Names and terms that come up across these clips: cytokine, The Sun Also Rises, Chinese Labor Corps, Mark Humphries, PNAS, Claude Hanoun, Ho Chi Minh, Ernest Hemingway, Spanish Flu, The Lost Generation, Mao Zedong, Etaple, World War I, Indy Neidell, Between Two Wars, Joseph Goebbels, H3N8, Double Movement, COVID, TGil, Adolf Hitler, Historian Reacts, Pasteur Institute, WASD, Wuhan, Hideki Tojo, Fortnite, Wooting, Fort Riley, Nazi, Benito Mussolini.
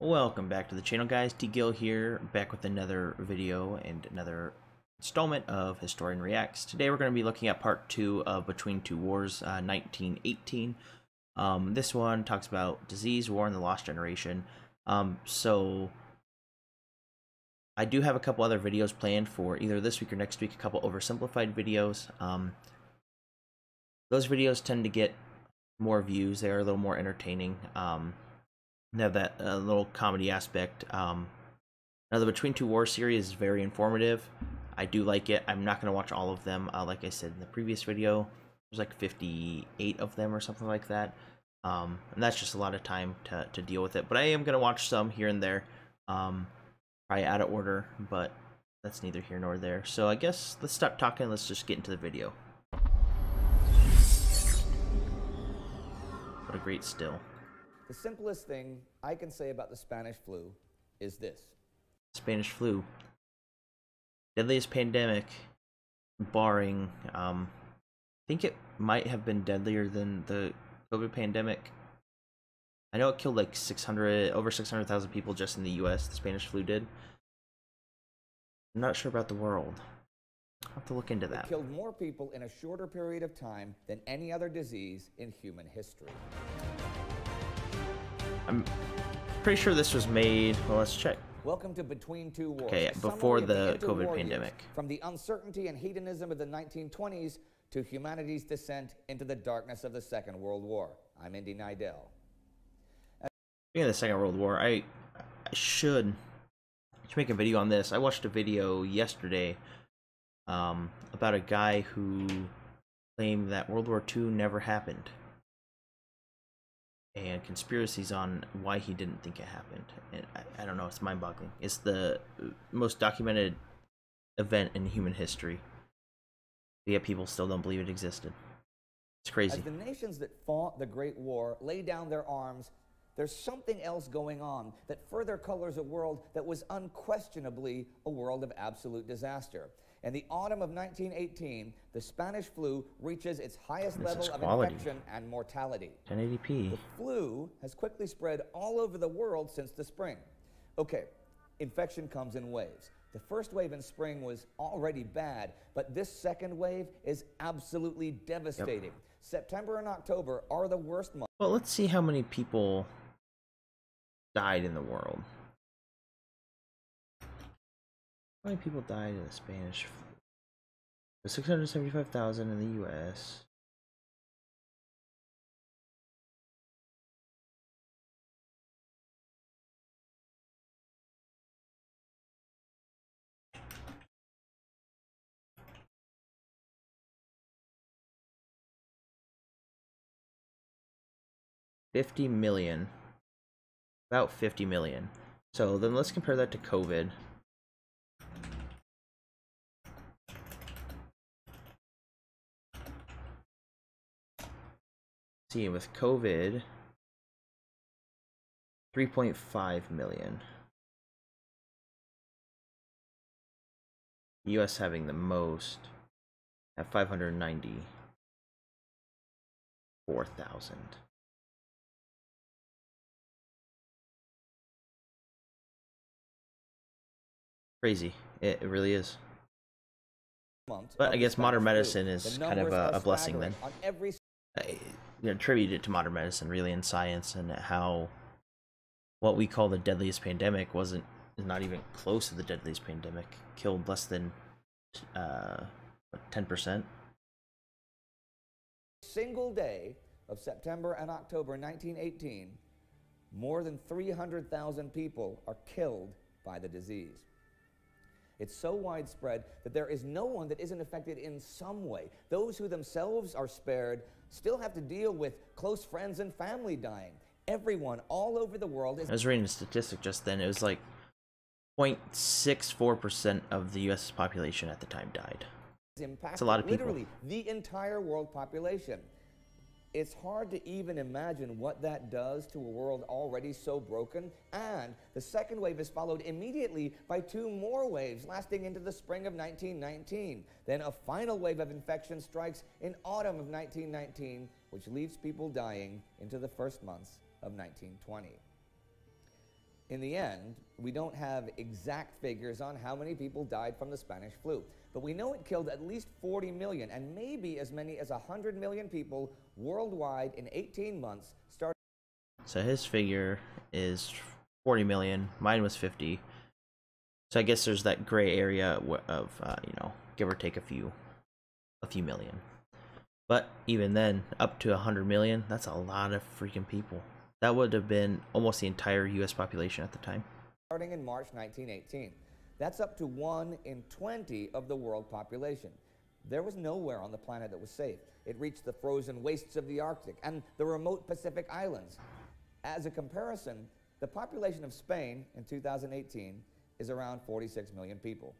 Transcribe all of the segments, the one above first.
Welcome back to the channel, guys. T. Gill here, back with another video and another installment of Historian Reacts. Today we're going to be looking at part 2 of Between Two Wars, 1918. This one talks about disease, war, and the lost generation. So I do have a couple other videos planned for either this week or next week, a couple oversimplified videos. Those videos tend to get more views. They are a little more entertaining. Have that little comedy aspect. Now the Between Two Wars series is very informative. I do like it. I'm not going to watch all of them. Like I said in the previous video, there's like 58 of them or something like that. And that's just a lot of time to deal with it. But I am going to watch some here and there. Probably out of order, but that's neither here nor there. So I guess let's stop talking. Let's just get into the video. What a great still. The simplest thing I can say about the Spanish flu is this. Spanish flu. Deadliest pandemic, barring, I think it might have been deadlier than the COVID pandemic. I know it killed like over 600,000 people just in the US, the Spanish flu did. I'm not sure about the world. I'll have to look into that. It killed more people in a shorter period of time than any other disease in human history. I'm pretty sure this was made. Well, let's check. Welcome to Between Two Wars. Okay, before the COVID pandemic. From the uncertainty and hedonism of the 1920s to humanity's descent into the darkness of the Second World War. I'm Indy Neidell. Speaking of the Second World War, I should make a video on this. I watched a video yesterday about a guy who claimed that World War II never happened, and conspiracies on why he didn't think it happened. And I don't know, it's mind-boggling. It's the most documented event in human history, yet people still don't believe it existed. It's crazy. As the nations that fought the Great War lay down their arms, there's something else going on that further colors a world that was unquestionably a world of absolute disaster. In the autumn of 1918, the Spanish flu reaches its highest level of infection and mortality. 1080p. The flu has quickly spread all over the world since the spring. Okay, infection comes in waves. The first wave in spring was already bad, but this second wave is absolutely devastating. Yep. September and October are the worst months. Well, let's see how many people died in the world. How many people died in the Spanish flu? 675,000 in the U.S. About 50 million. So then let's compare that to COVID. With COVID, 3.5 million. US having the most at 594,000. Crazy. It really is. But I guess modern medicine is kind of a blessing then. Attributed to modern medicine, really, and science, and how what we call the deadliest pandemic is not even close to the deadliest pandemic. Killed less than 10%. Single day of September and October 1918, more than 300,000 people are killed by the disease. It's so widespread that there is no one that isn't affected in some way. Those who themselves are spared still have to deal with close friends and family dying. Everyone all over the world is... I was reading a statistic just then. It was like 0.64% of the U.S. population at the time died. It's a lot of people. Literally the entire world population. It's hard to even imagine what that does to a world already so broken, and the second wave is followed immediately by two more waves lasting into the spring of 1919. Then a final wave of infection strikes in autumn of 1919, which leaves people dying into the first months of 1920. In the end, we don't have exact figures on how many people died from the Spanish flu, but we know it killed at least 40 million and maybe as many as 100 million people worldwide in 18 months. So his figure is 40 million, mine was 50. So I guess there's that gray area of, you know, give or take a few million. But even then, up to 100 million, that's a lot of freaking people. That would have been almost the entire U.S. population at the time. Starting in March 1918, that's up to 1 in 20 of the world population. There was nowhere on the planet that was safe. It reached the frozen wastes of the Arctic and the remote Pacific Islands. As a comparison, the population of Spain in 2018 is around 46 million people.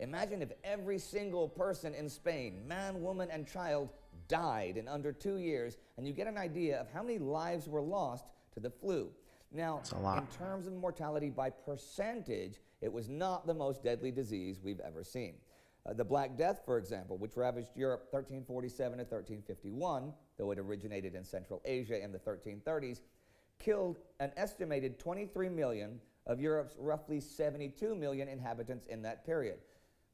Imagine if every single person in Spain, man, woman, and child, died in under 2 years, and you get an idea of how many lives were lost to the flu. Now, in terms of mortality by percentage, it was not the most deadly disease we've ever seen. The Black Death, for example, which ravaged Europe 1347 to 1351, though it originated in Central Asia in the 1330s, killed an estimated 23 million of Europe's roughly 72 million inhabitants in that period,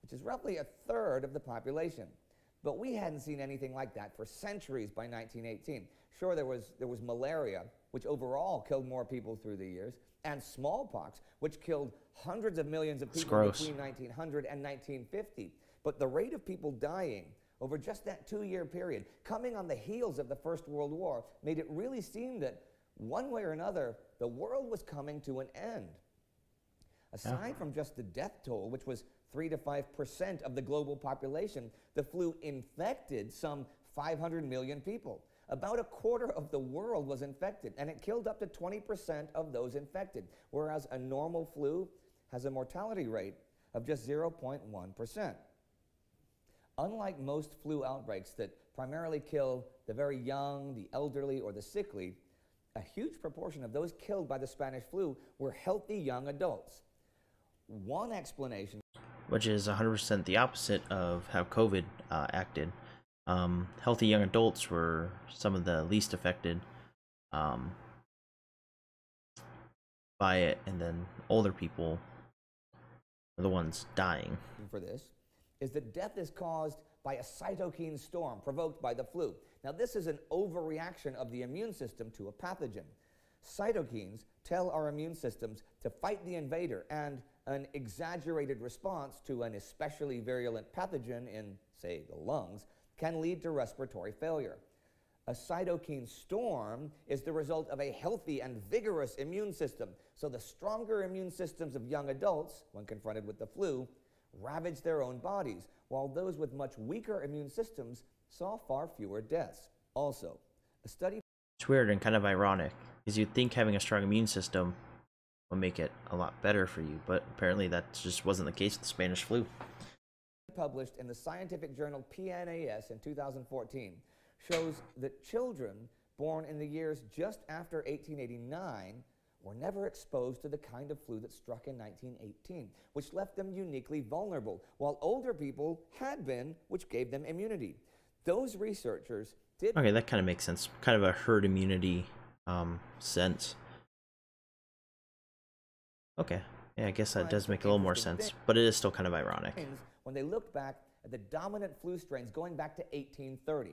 which is roughly a third of the population. But we hadn't seen anything like that for centuries by 1918. Sure, there was malaria, which overall killed more people through the years, and smallpox, which killed hundreds of millions of people between 1900 and 1950. But the rate of people dying over just that 2-year period, coming on the heels of the First World War, made it really seem that one way or another, the world was coming to an end. Aside from just the death toll, which was 3 to 5% of the global population, the flu infected some 500 million people. About a quarter of the world was infected, and it killed up to 20% of those infected, whereas a normal flu has a mortality rate of just 0.1%. Unlike most flu outbreaks that primarily kill the very young, the elderly, or the sickly, a huge proportion of those killed by the Spanish flu were healthy young adults. One explanation, which is 100% the opposite of how COVID acted. Healthy young adults were some of the least affected by it, and then older people are the ones dying. For this is that death is caused by a cytokine storm provoked by the flu. Now, this is an overreaction of the immune system to a pathogen. Cytokines tell our immune systems to fight the invader, and an exaggerated response to an especially virulent pathogen in, say, the lungs, can lead to respiratory failure. A cytokine storm is the result of a healthy and vigorous immune system, so the stronger immune systems of young adults, when confronted with the flu, ravage their own bodies, while those with much weaker immune systems saw far fewer deaths. Also, a study... It's weird and kind of ironic, because you'd think having a strong immune system would make it a lot better for you, but apparently that just wasn't the case with the Spanish flu. Published in the scientific journal PNAS in 2014 shows that children born in the years just after 1889 were never exposed to the kind of flu that struck in 1918, which left them uniquely vulnerable, while older people had been, which gave them immunity. Those researchers did... Okay, that kind of makes sense. Kind of a herd immunity sense. Okay, yeah, I guess that does make a little more sense, but it is still kind of ironic. When they looked back at the dominant flu strains going back to 1830,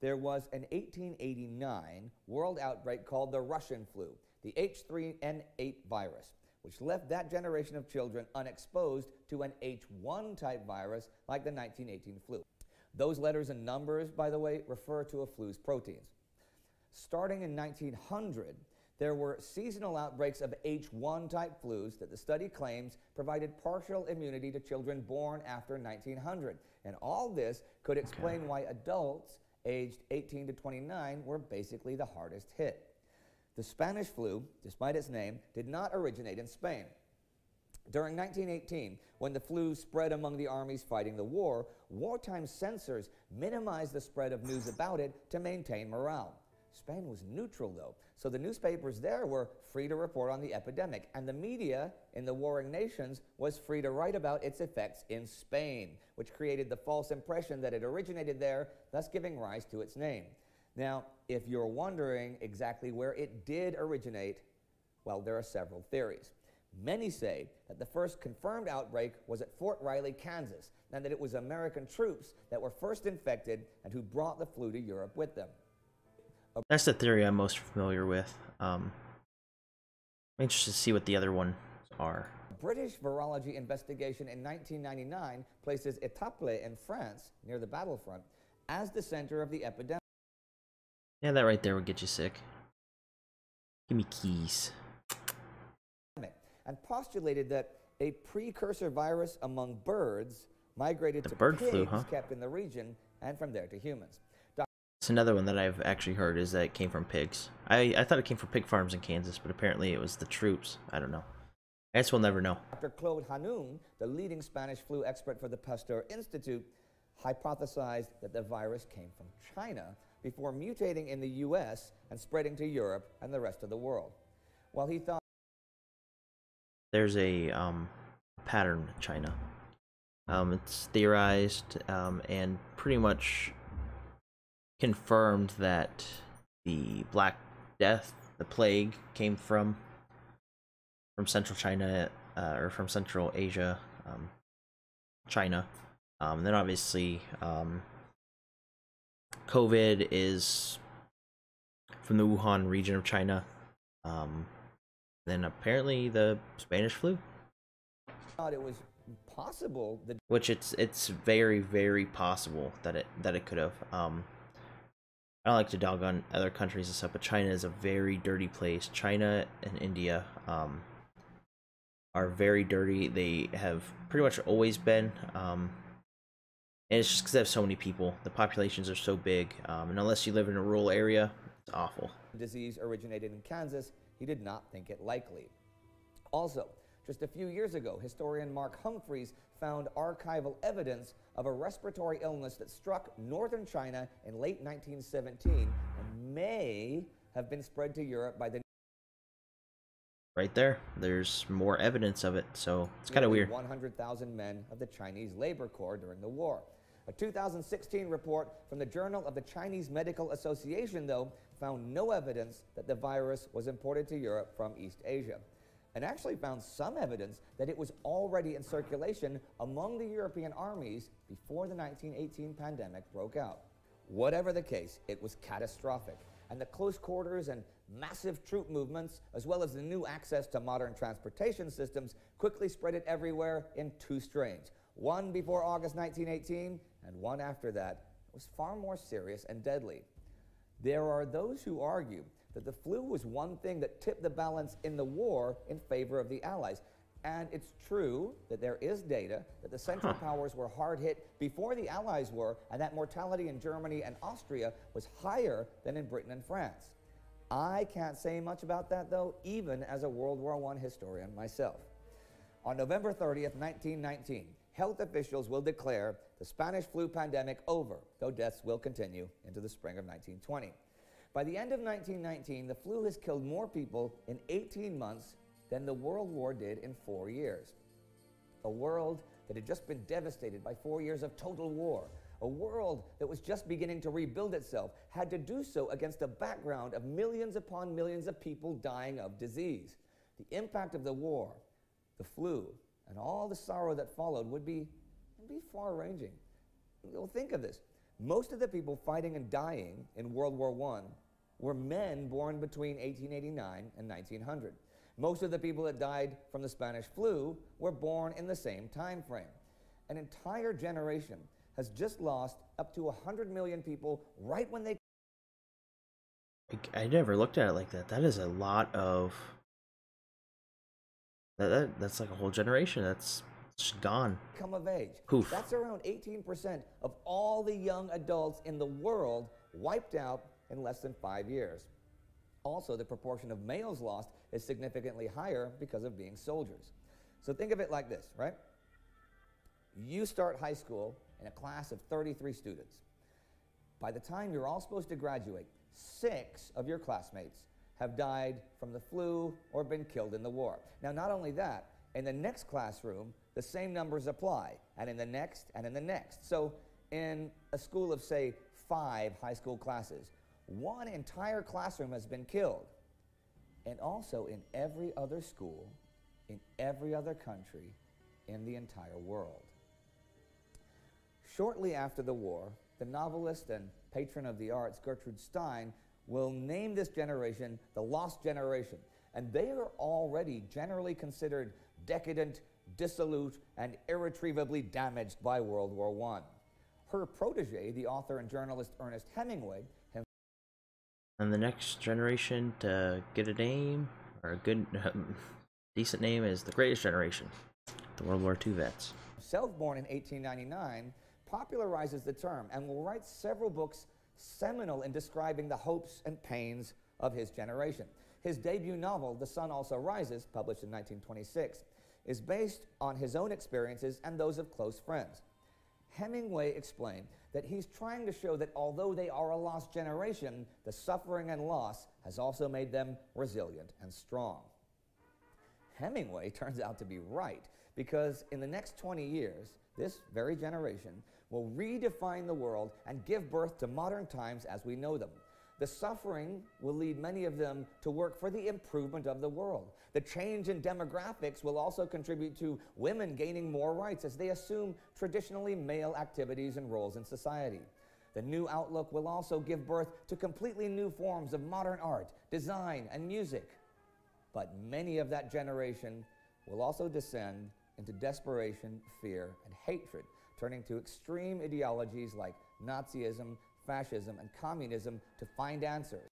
there was an 1889 world outbreak called the Russian flu, the H3N8 virus, which left that generation of children unexposed to an H1 type virus like the 1918 flu. Those letters and numbers, by the way, refer to a flu's proteins. Starting in 1900, there were seasonal outbreaks of H1 type flus that the study claims provided partial immunity to children born after 1900. And all this could explain why adults aged 18 to 29 were basically the hardest hit. The Spanish flu, despite its name, did not originate in Spain. During 1918, when the flu spread among the armies fighting the war, wartime censors minimized the spread of news about it to maintain morale. Spain was neutral, though, so the newspapers there were free to report on the epidemic, and the media in the warring nations was free to write about its effects in Spain, which created the false impression that it originated there, thus giving rise to its name. Now, if you're wondering exactly where it did originate, Well, there are several theories. Many say that the first confirmed outbreak was at Fort Riley, Kansas, and that it was American troops that were first infected and who brought the flu to Europe with them. That's the theory I'm most familiar with. I'm interested to see what the other ones are. British virology investigation in 1999 places Etaple in France, near the battlefront, as the center of the epidemic. Yeah, that right there would get you sick. Give me keys. And postulated that a precursor virus among birds migrated to pigs kept in the region and from there to humans. It's another one that I've actually heard is that it came from pigs. I thought it came from pig farms in Kansas, but apparently it was the troops. I don't know. I guess we'll never know. Dr. Claude Hanoun, the leading Spanish flu expert for the Pasteur Institute, hypothesized that the virus came from China before mutating in the U.S. and spreading to Europe and the rest of the world. While he thought there's a pattern with China. It's theorized and pretty much confirmed that the Black Death, the plague, came from Central China, or from Central Asia, China. Then obviously COVID is from the Wuhan region of China. Then apparently the Spanish flu. Thought it was possible that which it's very, very possible that it could have. I don't like to dog on other countries and stuff, but China is a very dirty place. China and India are very dirty. They have pretty much always been. And it's just because they have so many people. The populations are so big, and unless you live in a rural area, it's awful. The disease originated in Kansas. He did not think it likely. Also, just a few years ago, historian Mark Humphries found archival evidence of a respiratory illness that struck northern China in late 1917 and may have been spread to Europe by the... Right there, there's more evidence of it, so it's kind of weird. 100,000 men of the Chinese Labor Corps during the war. A 2016 report from the Journal of the Chinese Medical Association, though, found no evidence that the virus was imported to Europe from East Asia, and actually found some evidence that it was already in circulation among the European armies before the 1918 pandemic broke out. Whatever the case, it was catastrophic, and the close quarters and massive troop movements, as well as the new access to modern transportation systems, quickly spread it everywhere in two strains, one before August 1918 and one after that. It was far more serious and deadly. There are those who argue that the flu was one thing that tipped the balance in the war in favor of the Allies. And it's true that there is data that the Central Powers were hard hit before the Allies were, and that mortality in Germany and Austria was higher than in Britain and France. I can't say much about that, though, even as a World War I historian myself. On November 30th, 1919, health officials will declare the Spanish flu pandemic over, though deaths will continue into the spring of 1920. By the end of 1919, the flu has killed more people in 18 months than the World War did in 4 years. A world that had just been devastated by 4 years of total war, a world that was just beginning to rebuild itself, had to do so against a background of millions upon millions of people dying of disease. The impact of the war, the flu, and all the sorrow that followed would be far-ranging. Well, think of this. Most of the people fighting and dying in World War I were men born between 1889 and 1900. Most of the people that died from the Spanish flu were born in the same time frame. An entire generation has just lost up to 100 million people right when they... I never looked at it like that. That is a lot of... That's like a whole generation. That's gone. Come of age. Poof. That's around 18% of all the young adults in the world wiped out in less than 5 years. Also, the proportion of males lost is significantly higher because of being soldiers. So think of it like this, right? You start high school in a class of 33 students. By the time you're all supposed to graduate, 6 of your classmates have died from the flu or been killed in the war. Now, not only that, in the next classroom, the same numbers apply, and in the next, and in the next. So in a school of, say, 5 high school classes, 1 entire classroom has been killed. and also in every other school, in every other country, in the entire world. Shortly after the war, the novelist and patron of the arts, Gertrude Stein, will name this generation the Lost Generation, and they are already generally considered decadent, dissolute, and irretrievably damaged by World War I. Her protege, the author and journalist Ernest Hemingway, and the next generation to get a name, or a good, decent name, is the Greatest Generation, the World War II vets. Himself born in 1899, popularizes the term and will write several books seminal in describing the hopes and pains of his generation. His debut novel, The Sun Also Rises, published in 1926, is based on his own experiences and those of close friends. Hemingway explained that he's trying to show that although they are a lost generation, the suffering and loss has also made them resilient and strong. Hemingway turns out to be right, because in the next 20 years, this very generation will redefine the world and give birth to modern times as we know them. The suffering will lead many of them to work for the improvement of the world. The change in demographics will also contribute to women gaining more rights as they assume traditionally male activities and roles in society. The new outlook will also give birth to completely new forms of modern art, design, and music. But many of that generation will also descend into desperation, fear, and hatred, turning to extreme ideologies like Nazism, fascism, and communism to find answers.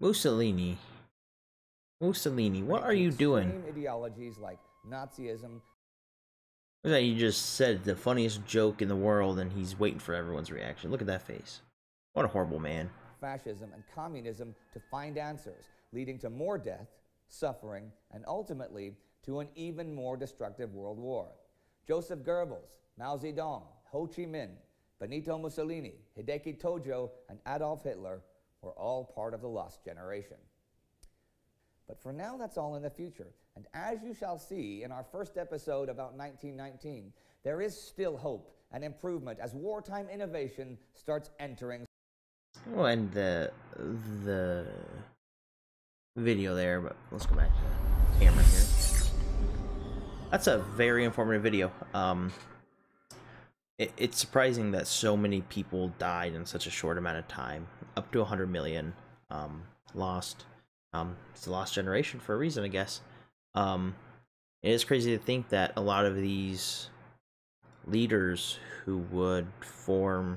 Mussolini, what are you doing? Ideologies like Nazism. That you just said the funniest joke in the world, and he's waiting for everyone's reaction. Look at that face. What a horrible man. Fascism and communism to find answers, leading to more death, suffering, and ultimately to an even more destructive world war. Joseph Goebbels, Mao Zedong, Ho Chi Minh, Benito Mussolini, Hideki Tojo, and Adolf Hitler were all part of the Lost Generation. But for now, that's all in the future. And as you shall see in our first episode about 1919, there is still hope and improvement as wartime innovation starts entering. We'll end the video there, but let's go back to the camera here. That's a very informative video. It's surprising that so many people died in such a short amount of time. Up to 100 million lost. It's the Lost Generation for a reason, I guess. It is crazy to think that a lot of these leaders who would form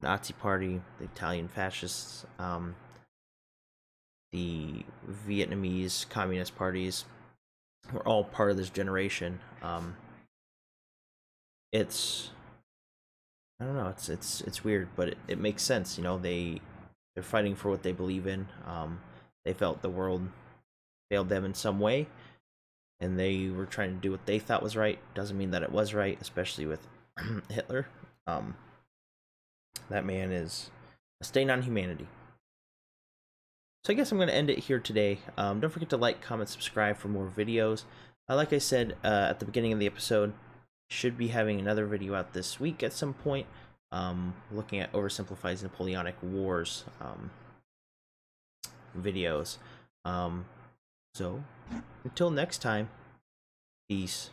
the Nazi Party, the Italian fascists, the Vietnamese communist parties, were all part of this generation. I don't know, it's weird, but it makes sense, you know, they're fighting for what they believe in. They felt the world failed them in some way, and they were trying to do what they thought was right. Doesn't mean that it was right, especially with Hitler. That man is a stain on humanity. So I guess I'm going to end it here today. Don't forget to like, comment, subscribe for more videos. Like I said at the beginning of the episode, should be having another video out this week at some point, looking at Oversimplifies Napoleonic Wars videos. So until next time, peace.